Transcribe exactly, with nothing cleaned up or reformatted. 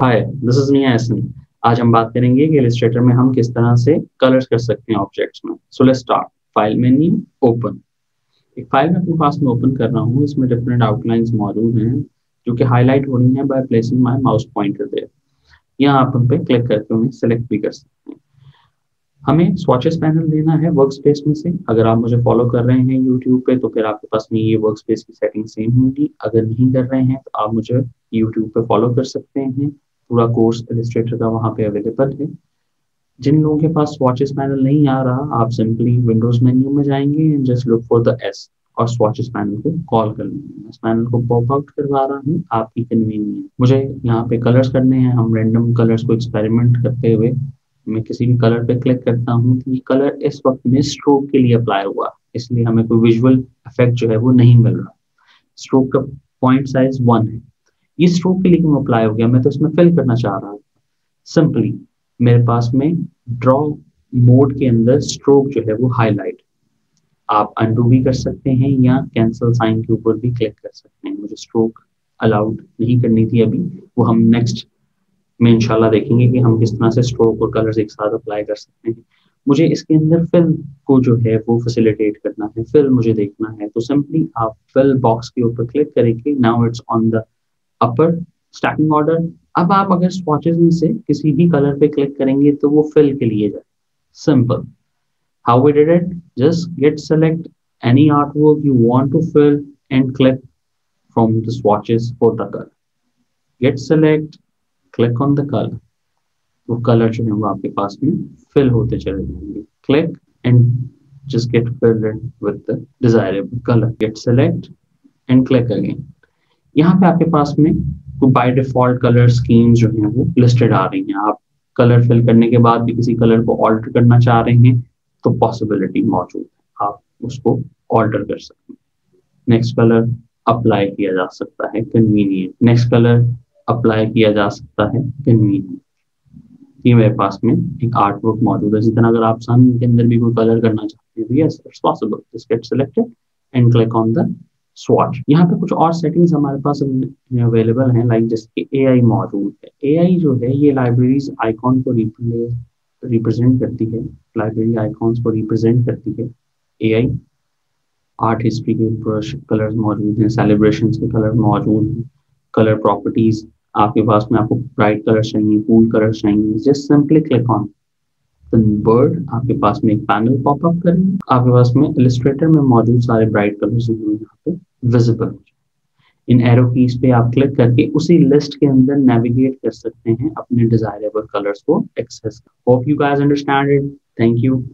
Hi, this is मियां अहसन। आज हम बात करेंगे कि इलस्ट्रेटर में हम किस तरह से कलर्स कर सकते हैं ऑब्जेक्ट्स में। So let's start. File menu, open. एक फाइल मैं अपने पास में ओपन कर रहा हूँ। इसमें डिफरेंट आउटलाइंस मौजूद हैं जो कि हाईलाइट हो रही हैं by placing my mouse pointer there. यहाँ आप उन पे क्लिक करके उन्हें सेलेक्ट भी कर सकते हैं। हमें स्वॉचेस पैनल लेना है वर्क स्पेस में से। अगर आप मुझे फॉलो कर रहे हैं यूट्यूब पे तो फिर आपके पास में ये वर्क स्पेस की सेटिंग सेम होगी। अगर नहीं कर रहे हैं तो आप मुझे यूट्यूब पे फॉलो कर सकते हैं। पूरा कोर्स इलस्ट्रेटर का वहाँ पे अवेलेबल है। जिन लोगों के पास स्वॉचेस पैनल नहीं आ रहा, आप सिंपली विंडोज मेन्यू में जाएंगे and just look for the S और स्वॉचेस पैनल को कॉल कर लेंगे। इस पैनल को पॉप आउट करवा रहा हूँ आपकी कन्वीनियंस। मुझे यहाँ पे कलर्स करने हैं। हम रेंडम कलर्स को एक्सपेरिमेंट करते हुए, मैं किसी भी कलर पे क्लिक करता हूँ तो ये कलर इस वक्त में स्ट्रोक के लिए अप्लाई हुआ, इसलिए हमें कोई विजुअल इफेक्ट जो है वो नहीं मिल रहा। स्ट्रोक का पॉइंट साइज वन है। ये स्ट्रोक के लिए क्यों अप्लाई हो गया, मैं तो इसमें फिल करना चाह रहा हूँ। सिंपली मेरे पास में ड्रॉ मोड के अंदर स्ट्रोक जो है वो हाईलाइट, आप अंडू भी कर सकते हैं या कैंसिल साइन के ऊपर भी क्लिक कर सकते हैं। मुझे स्ट्रोक अलाउड नहीं करनी थी अभी, वो हम नेक्स्ट में इंशाल्लाह देखेंगे कि हम किस तरह से स्ट्रोक और कलर्स एक साथ अप्लाई कर सकते हैं। मुझे इसके अंदर फिल को जो है वो फैसिलिटेट करना है, फिल मुझे देखना है, तो सिंपली आप फिल बॉक्स के ऊपर क्लिक करेंगे। Now it's on the upper stacking order. अब आप अगर स्वॉचेस में से किसी भी कलर पे क्लिक करेंगे तो वो फिल के लिए जाए। Simple how we did it, just get select any artwork you want to fill and click from the swatches for the colour. Get select, click on the colour, वो colour जो है वो आपके पास में फिल होते चले जाएंगे। Click and just get filled with the desirable colour. Get select and click again. यहाँ पे आपके पास में बाय डिफॉल्ट कलर स्कीम्स जो है वो लिस्टेड आ रही हैं। आप कलर फिल करने के बाद भी किसी कलर को ऑल्टर करना चाह रहे हैं तो पॉसिबिलिटी मौजूद है, आप उसको ऑल्टर कर सकते हैं। नेक्स्ट कलर अप्लाई किया जा सकता है, कन्वीनियंट। नेक्स्ट कलर अप्लाई किया जा सकता है, कन्वीनियंट। ये मेरे पास में एक आर्टवर्क मौजूद है। इसी तरह अगर आप सन के अंदर भी कोई कलर करना चाहते हैं तो yes it's possible. Just get selected and click on the swatch. यहाँ पे कुछ और सेटिंग्स हमारे पास अवेलेबल हैं, लाइक जैसे कि एआई मॉड्यूल है। एआई जो है ये लाइब्रेरीज आइकॉन को रिप्रेजेंट करती है, लाइब्रेरी आइकॉन्स को रिप्रेजेंट करती है एआई। आर्ट हिस्ट्री के ब्रश कलर्स मौजूद हैं, सेलिब्रेशंस के कलर मौजूद हैं, कलर प्रॉपर्टीज आपके पास में। आपको ब्राइट कलर चाहिए, कूल कलर चाहिए, just simply click on bird. आपके पास में एक पैनल पॉपअप करेंगे। आपके पास में इलस्ट्रेटर में मौजूद सारे ब्राइट कलर्स यहाँ पे विजिबल। इन एरो कीज पे आप क्लिक करके उसी लिस्ट के अंदर नेविगेट कर सकते हैं अपने डिजायरेबल कलर्स को access. Hope you guys understand it. Thank you.